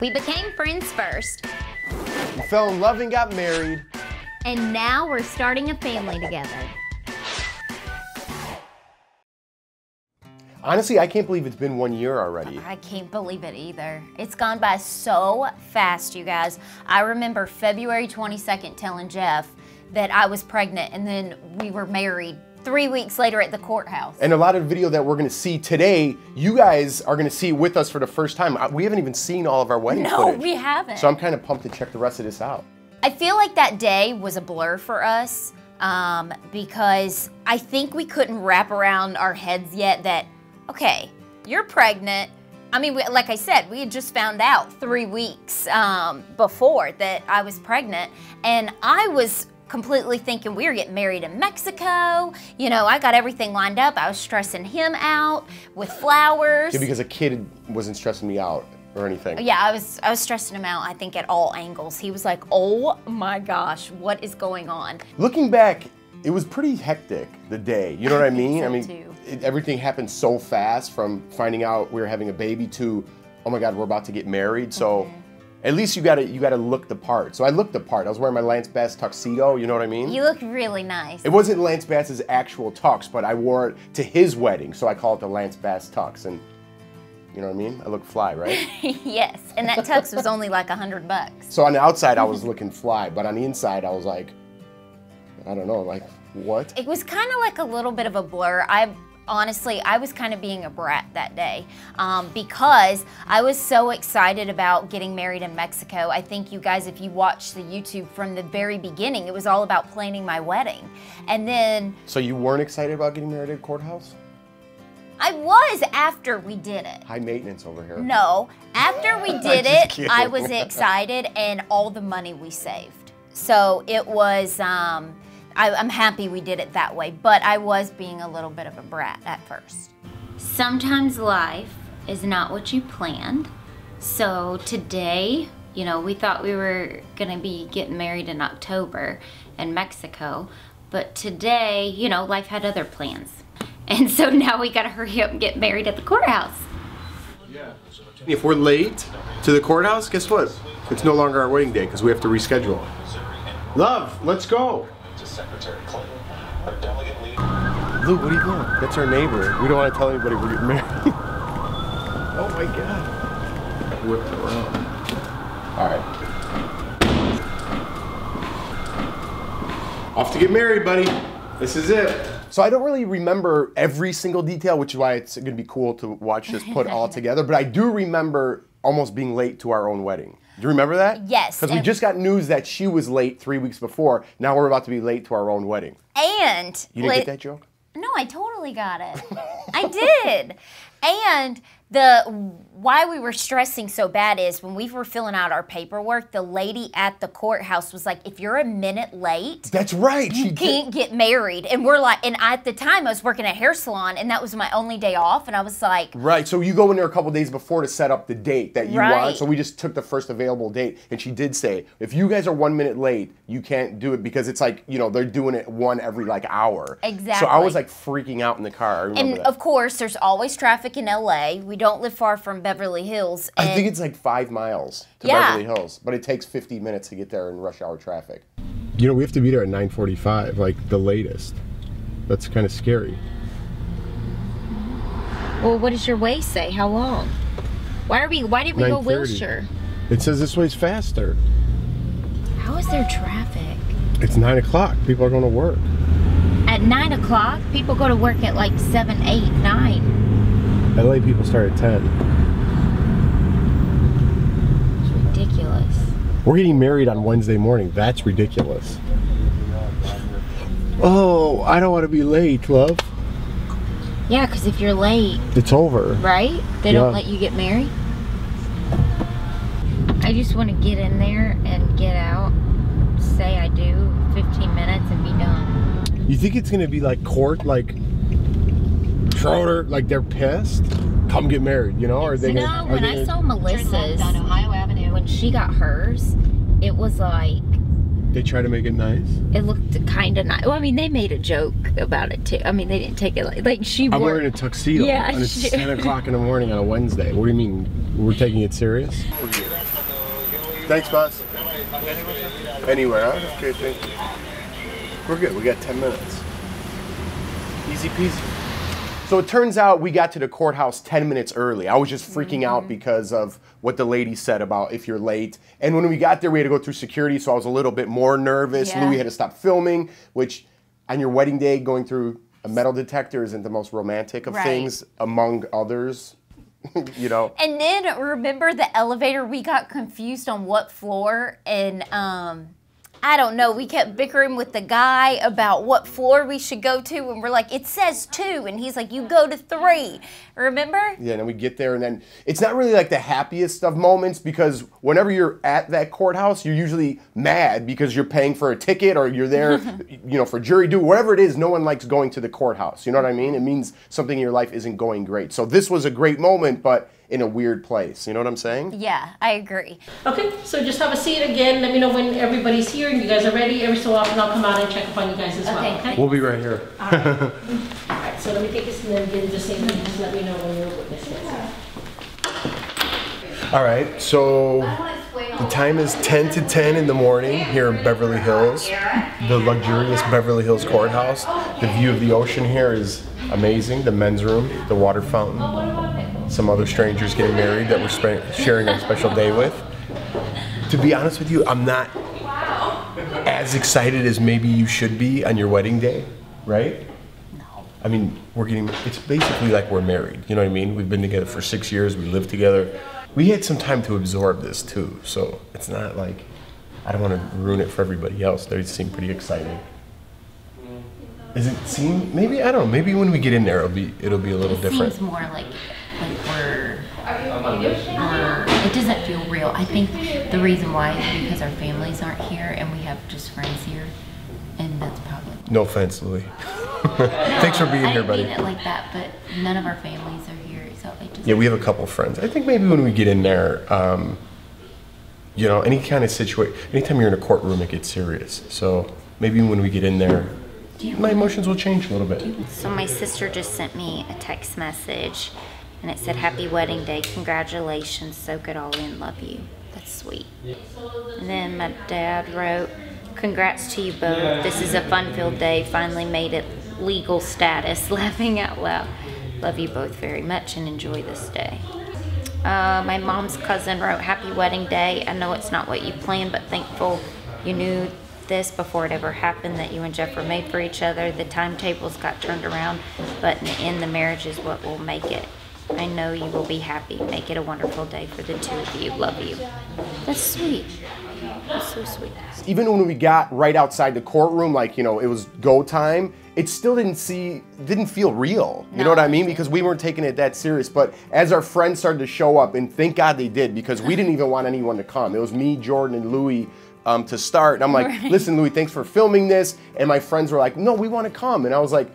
We became friends first. We fell in love and got married. And now we're starting a family together. Honestly, I can't believe it's been 1 year already. I can't believe it either. It's gone by so fast, you guys. I remember February 22nd telling Jeff that I was pregnant, and then we were married 3 weeks later at the courthouse. And a lot of the video that we're gonna see today, you guys are gonna see with us for the first time. We haven't even seen all of our wedding footage. No, we haven't. So I'm kind of pumped to check the rest of this out. I feel like that day was a blur for us because I think we couldn't wrap around our heads yet that, okay, you're pregnant. I mean, like I said, we had just found out 3 weeks before that I was pregnant, and I was completely thinking we were getting married in Mexico. You know, I got everything lined up. I was stressing him out with flowers. Yeah, because a kid wasn't stressing me out or anything. Yeah, I was stressing him out, I think, at all angles. He was like, oh my gosh, what is going on? Looking back, it was pretty hectic, the day, you know what I mean? I mean, everything happened so fast, from finding out we were having a baby to, oh my God, we're about to get married. So at least you gotta look the part. So I looked the part. I was wearing my Lance Bass tuxedo, you know what I mean? You look really nice. It wasn't Lance Bass's actual tux, but I wore it to his wedding, so I call it the Lance Bass tux. And you know what I mean? I look fly, right? Yes, and that tux was only like $100. So on the outside, I was looking fly, but on the inside, I was like, I don't know, like, what? It was kind of like a little bit of a blur. Honestly, I was kind of being a brat that day because I was so excited about getting married in Mexico. I think you guys, if you watched the YouTube from the very beginning, it was all about planning my wedding. And then... So you weren't excited about getting married at a courthouse? I was after we did it. High maintenance over here. No, after we did it, I was excited, and all the money we saved. So it was... I'm happy we did it that way, but I was being a little bit of a brat at first. Sometimes life is not what you planned. So today, you know, we thought we were gonna be getting married in October in Mexico, but today, you know, life had other plans. And so now we gotta hurry up and get married at the courthouse. Yeah. If we're late to the courthouse, guess what? It's no longer our wedding day because we have to reschedule. Love, let's go. Secretary Clinton, our delegate leader. Lou, what are you doing? That's our neighbor. We don't want to tell anybody we're getting married. Oh my God. Whipped around. All right. Off to get married, buddy. This is it. So I don't really remember every single detail, which is why it's going to be cool to watch this put all together, but I do remember almost being late to our own wedding. Do you remember that? Yes. Because we just got news that she was late 3 weeks before. Now we're about to be late to our own wedding. And... You didn't get that joke? No, I totally got it. I did. And why we were stressing so bad is when we were filling out our paperwork, the lady at the courthouse was like, if you're a minute late... That's right. You can't get married. And we're like... And at the time, I was working at a hair salon, and that was my only day off, and I was like... Right, so you go in there a couple days before to set up the date that you want. So we just took the first available date, and she did say, if you guys are 1 minute late, you can't do it, because it's like, you know, they're doing it one every, like, hour. Exactly. So I was, like, freaking out in the car. I remember that. And, of course, there's always traffic in L.A. We don't live far from Beverly Hills. And I think it's like 5 miles to Beverly Hills, but it takes 50 minutes to get there in rush hour traffic. You know, we have to be there at 9:45, like the latest. That's kind of scary. Well, what does your way say? How long? Why did we go Wilshire? It says this way's faster. How is there traffic? It's 9 o'clock. People are going to work. At 9 o'clock, people go to work at like 7, 8, 9. LA people start at 10. It's ridiculous. We're getting married on Wednesday morning. That's ridiculous. Oh, I don't want to be late, love. Yeah, because if you're late... It's over. Right? They don't let you get married? I just want to get in there and get out, say I do, 15 minutes and be done. You think it's going to be like court, like... Schroeder, like they're pissed, come get married, you know? Or they when I saw Melissa's, when she got hers, it was like... They try to make it nice. It looked kind of nice. Well, I mean, they made a joke about it too. I mean, they didn't take it like she. I'm wearing a tuxedo. Yeah, and it's 10 o'clock in the morning on a Wednesday. What do you mean we're taking it serious? Thanks, boss. Anywhere, huh? Okay, thank you. We're good. We got 10 minutes. Easy peasy. So it turns out we got to the courthouse 10 minutes early. I was just freaking out because of what the lady said about if you're late. And when we got there, we had to go through security, so I was a little bit more nervous. Yeah. Louis had to stop filming, which on your wedding day, going through a metal detector isn't the most romantic of things, among others. You know. And then remember the elevator, we got confused on what floor, and I don't know, we kept bickering with the guy about what floor we should go to, and we're like, it says 2, and he's like, you go to 3, remember? Yeah, and then we get there, and then it's not really like the happiest of moments, because whenever you're at that courthouse, you're usually mad because you're paying for a ticket, or you're there, you know, for jury duty, whatever it is. No one likes going to the courthouse, you know what I mean? It means something in your life isn't going great. So this was a great moment, but in a weird place, you know what I'm saying? Yeah, I agree. Okay, so just have a seat again. Let me know when everybody's here and you guys are ready. Every so often I'll come out and check up on you guys as well. Okay? We'll be right here. All right. All right, so let me take this and then give the same thing. Just let me know when you're witnessing. All right, so the time is 10 to 10 in the morning here in Beverly Hills, the luxurious Beverly Hills Courthouse. The view of the ocean here is amazing. The men's room, the water fountain, some other strangers getting married that we're sharing our special day with. To be honest with you, I'm not as excited as maybe you should be on your wedding day, right? No. I mean, we're getting, it's basically like we're married, you know what I mean? We've been together for 6 years, we lived together. We had some time to absorb this too, so it's not like, I don't want to ruin it for everybody else. They seem pretty exciting. Does it seem, maybe, I don't know, maybe when we get in there it'll be a little different. It seems more like we're it doesn't feel real. I think the reason why is because our families aren't here and we have just friends here, and that's probably. No offense, Louis. Thanks for being here, buddy. I didn't mean it like that, but none of our families are here, so it just. Yeah, we have a couple friends. I think maybe when we get in there, you know, any kind of situation, anytime you're in a courtroom, it gets serious. So maybe when we get in there, my emotions will change a little bit. So my sister just sent me a text message. And it said, happy wedding day, congratulations, soak it all in, love you. That's sweet. And then my dad wrote, congrats to you both. This is a fun-filled day, finally made it legal status, laughing out loud. Love you both very much and enjoy this day. My mom's cousin wrote, happy wedding day. I know it's not what you planned, but thankful you knew this before it ever happened, that you and Jeff were made for each other. The timetables got turned around, but in the end, the marriage is what will make it. I know you will be happy. Make it a wonderful day for the two of you. Love you. That's sweet. That's so sweet. Even when we got right outside the courtroom, like, you know, it was go time, it still didn't feel real. You know what I mean? Because we weren't taking it that serious. But as our friends started to show up, and thank God they did, because we didn't even want anyone to come. It was me, Jordan, and Louis to start. And I'm like, listen, Louis, thanks for filming this. And my friends were like, no, we want to come. And I was like,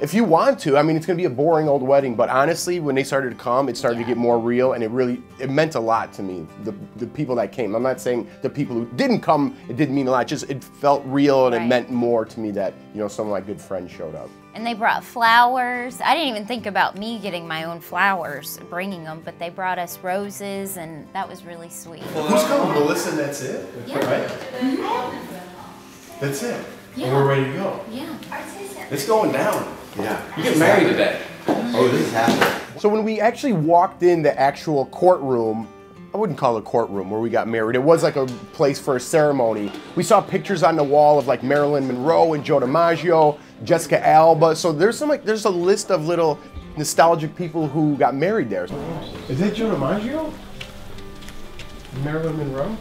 if you want to, I mean, it's gonna be a boring old wedding, but honestly, when they started to come, it started to get more real, and it meant a lot to me, the people that came. I'm not saying the people who didn't come, it didn't mean a lot, just it felt real, and it meant more to me that, you know, some of my good friends showed up. And they brought flowers. I didn't even think about me getting my own flowers, bringing them, but they brought us roses, and that was really sweet. Well, who's coming? Melissa, and that's it? Yeah. Right? Mm-hmm. That's it? Yeah. And we're ready to go? Yeah. It's going down. Yeah, you get married today. Oh, this is happening. So when we actually walked in the actual courtroom, I wouldn't call it a courtroom where we got married. It was like a place for a ceremony. We saw pictures on the wall of like Marilyn Monroe and Joe DiMaggio, Jessica Alba. So there's some like there's a list of little nostalgic people who got married there. Is that Joe DiMaggio? Marilyn Monroe?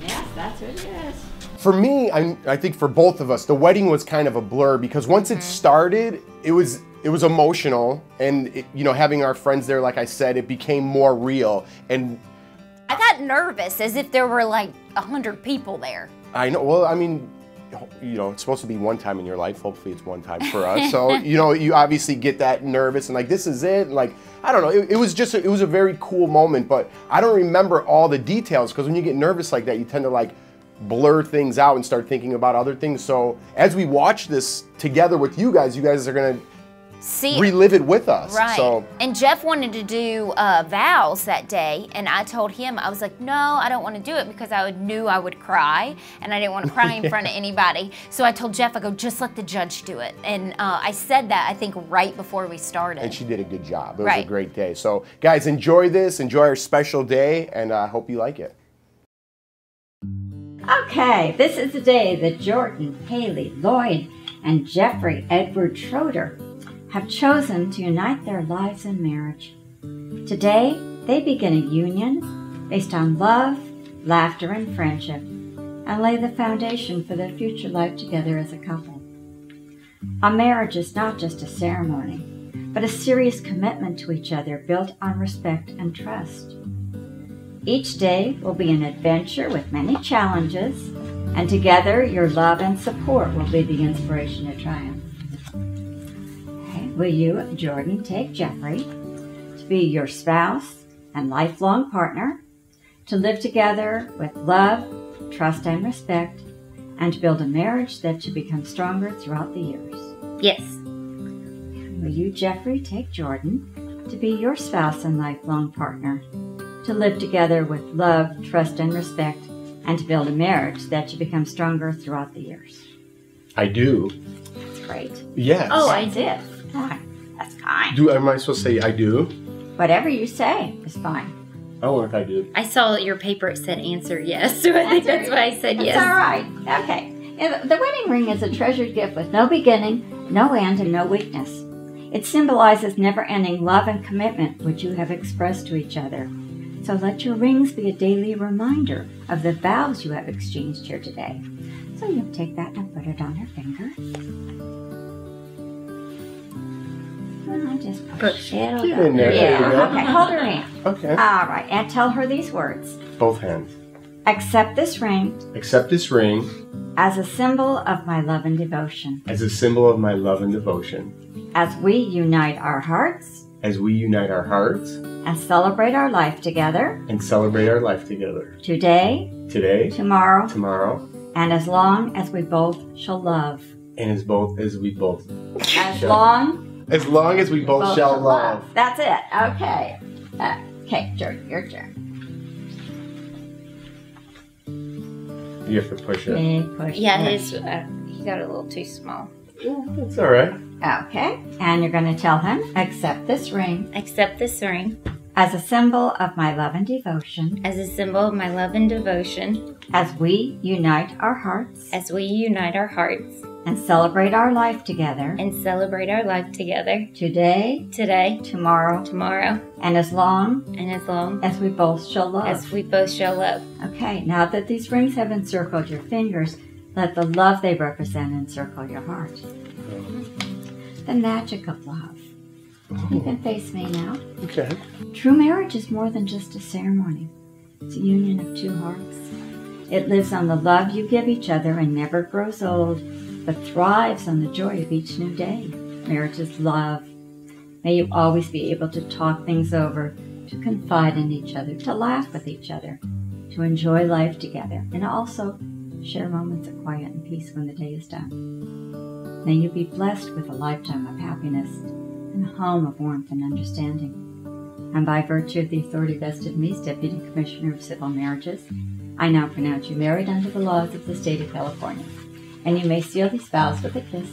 Yes, that's what it is. For me, I think for both of us, the wedding was kind of a blur because once it started, it was emotional, and it, you know, having our friends there, like I said, it became more real. And I got nervous as if there were like 100 people there. I know. Well, I mean, you know, it's supposed to be one time in your life. Hopefully, it's one time for us. So you know, you obviously get that nervous and like this is it. And, like I don't know. It was a very cool moment, but I don't remember all the details because when you get nervous like that, you tend to like blur things out and start thinking about other things. So as we watch this together with you guys are gonna relive it with us. Right. So. And Jeff wanted to do vows that day, and I told him, I was like, no, I don't want to do it because I knew I would cry, and I didn't want to cry in front of anybody. So I told Jeff, I go, just let the judge do it. And I said that, I think, right before we started. And she did a good job. It was a great day. So guys, enjoy this. Enjoy our special day, and I hope you like it. Okay, this is the day that Jordan, Haley, Lloyd, and Jeffrey Edward Schroeder have chosen to unite their lives in marriage. Today, they begin a union based on love, laughter, and friendship, and lay the foundation for their future life together as a couple. A marriage is not just a ceremony, but a serious commitment to each other built on respect and trust. Each day will be an adventure with many challenges, and together your love and support will be the inspiration to triumph. Will you, Jordan, take Jeffrey to be your spouse and lifelong partner, to live together with love, trust, and respect, and to build a marriage that should become stronger throughout the years? Yes. Will you, Jeffrey, take Jordan to be your spouse and lifelong partner, to live together with love, trust, and respect, and to build a marriage that should become stronger throughout the years? I do. That's great. Yes. Oh, I did. That's fine. Am I supposed to say I do? Whatever you say is fine. Oh, if I do. I saw your paper, it said answer yes, so I think that's why I said yes. That's all right. Okay. The wedding ring is a treasured gift with no beginning, no end, and no weakness. It symbolizes never-ending love and commitment which you have expressed to each other. So let your rings be a daily reminder of the vows you have exchanged here today. So you'll take that and put it on her finger. I just push it in there. Yeah. Okay, hold her hand. Okay. All right, and tell her these words. Both hands. Accept this ring. Accept this ring. As a symbol of my love and devotion. As a symbol of my love and devotion. As we unite our hearts. As we unite our hearts. And celebrate our life together. And celebrate our life together. Today. Today. Tomorrow. Tomorrow. And as long as we both shall love. And as both as we both. As long. As long as we both shall love. That's it. Okay. Okay, Jordan, your turn. You have to push it. Yeah, he got a little too small. Yeah, that's all right. Okay, and you're going to tell him, accept this ring. Accept this ring. As a symbol of my love and devotion. As a symbol of my love and devotion. As we unite our hearts. As we unite our hearts. And celebrate our life together. And celebrate our life together. Today. Today. Tomorrow. Tomorrow. And as long. And as long. As we both shall love. As we both shall love. Okay, now that these rings have encircled your fingers, let the love they represent encircle your heart. The magic of love. You can face me now. Okay. True marriage is more than just a ceremony. It's a union of two hearts. It lives on the love you give each other and never grows old, but thrives on the joy of each new day. Marriage is love. May you always be able to talk things over, to confide in each other, to laugh with each other, to enjoy life together, and also share moments of quiet and peace when the day is done. May you be blessed with a lifetime of happiness and a home of warmth and understanding. And by virtue of the authority vested in me as Deputy Commissioner of Civil Marriages, I now pronounce you married under the laws of the State of California. And you may seal these vows with a kiss.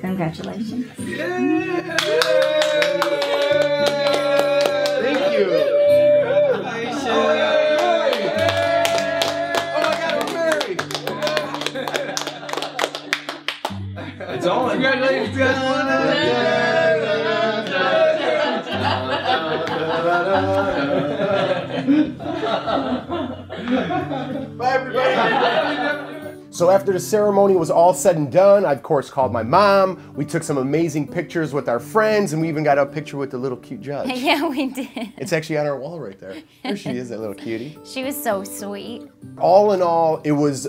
Congratulations. Yeah. Thank you. Congratulations. Oh my God, we're married. It's on. Congratulations, guys. Bye, everybody. So after the ceremony was all said and done, I of course called my mom. We took some amazing pictures with our friends, and we even got a picture with the little cute judge. Yeah, we did. It's actually on our wall right there. There she is, that little cutie. She was so sweet. All in all, it was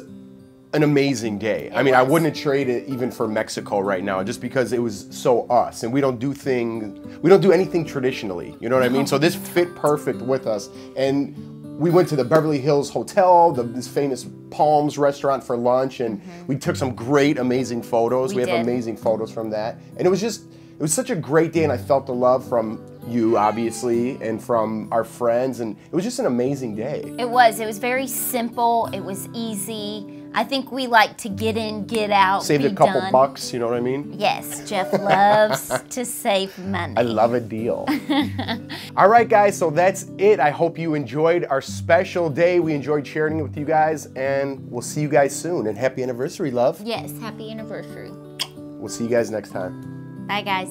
an amazing day. I mean, I wouldn't trade it even for Mexico right now, just because it was so us, and we don't do anything traditionally, you know what I mean? So this fit perfect with us, and we went to the Beverly Hills Hotel, this famous Palms restaurant for lunch, and we took some great, amazing photos. We have amazing photos from that. And it was just, it was such a great day, and I felt the love from you, obviously, and from our friends, and it was just an amazing day. It was very simple, it was easy. I think we like to get in, get out, saved a couple bucks, you know what I mean? Yes, Jeff loves to save money. I love a deal. All right, guys, so that's it. I hope you enjoyed our special day. We enjoyed sharing it with you guys, and we'll see you guys soon. And happy anniversary, love. Yes, happy anniversary. We'll see you guys next time. Bye, guys.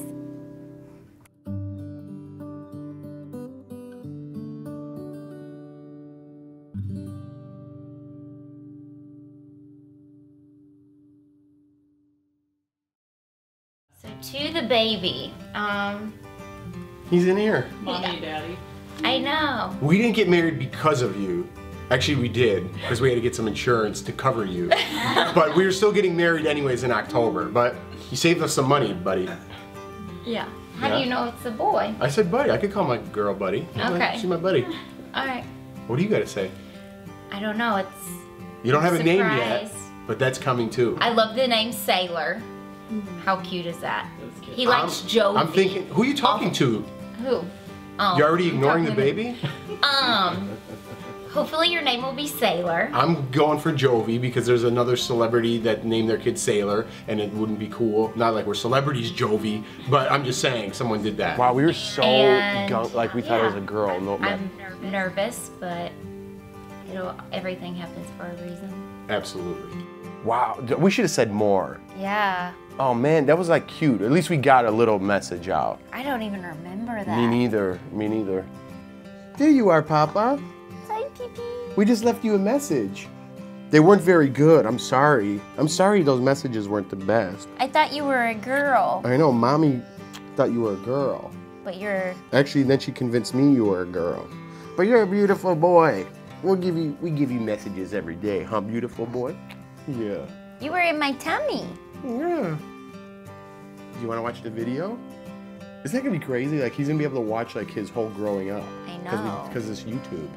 To the baby. He's in here. Mommy, daddy. I know. We didn't get married because of you. Actually, we did, because we had to get some insurance to cover you. But we were still getting married anyways in October. But you saved us some money, buddy. Yeah. How do you know it's a boy? I said buddy. I could call my girl buddy. Okay. She's my buddy. All right. What do you got to say? I don't know. It's... You don't have a name yet, but that's coming too. I love the name Sailor. How cute is that? He likes Joey. I'm thinking, who are you talking to? Who? You're already ignoring the baby? Hopefully your name will be Sailor. I'm going for Jovi because there's another celebrity that named their kid Sailor, and it wouldn't be cool. Not like we're celebrities, Jovi, but I'm just saying someone did that. Wow, we were so gunk, like we thought it was a girl. No, I'm nervous, but everything happens for a reason. Absolutely. Wow, we should have said more. Yeah. Oh man, that was like cute. At least we got a little message out. I don't even remember that. Me neither, me neither. There you are, Papa. Hi, Pee-Pee. We just left you a message. They weren't very good, I'm sorry. I'm sorry those messages weren't the best. I thought you were a girl. I know, Mommy thought you were a girl. But you're... Actually, then she convinced me you were a girl. But you're a beautiful boy. We give you messages every day, huh, beautiful boy? Yeah. You were in my tummy. Yeah. Do you want to watch the video? Isn't that going to be crazy? Like, he's going to be able to watch, like, his whole growing up. I know. Because it's YouTube.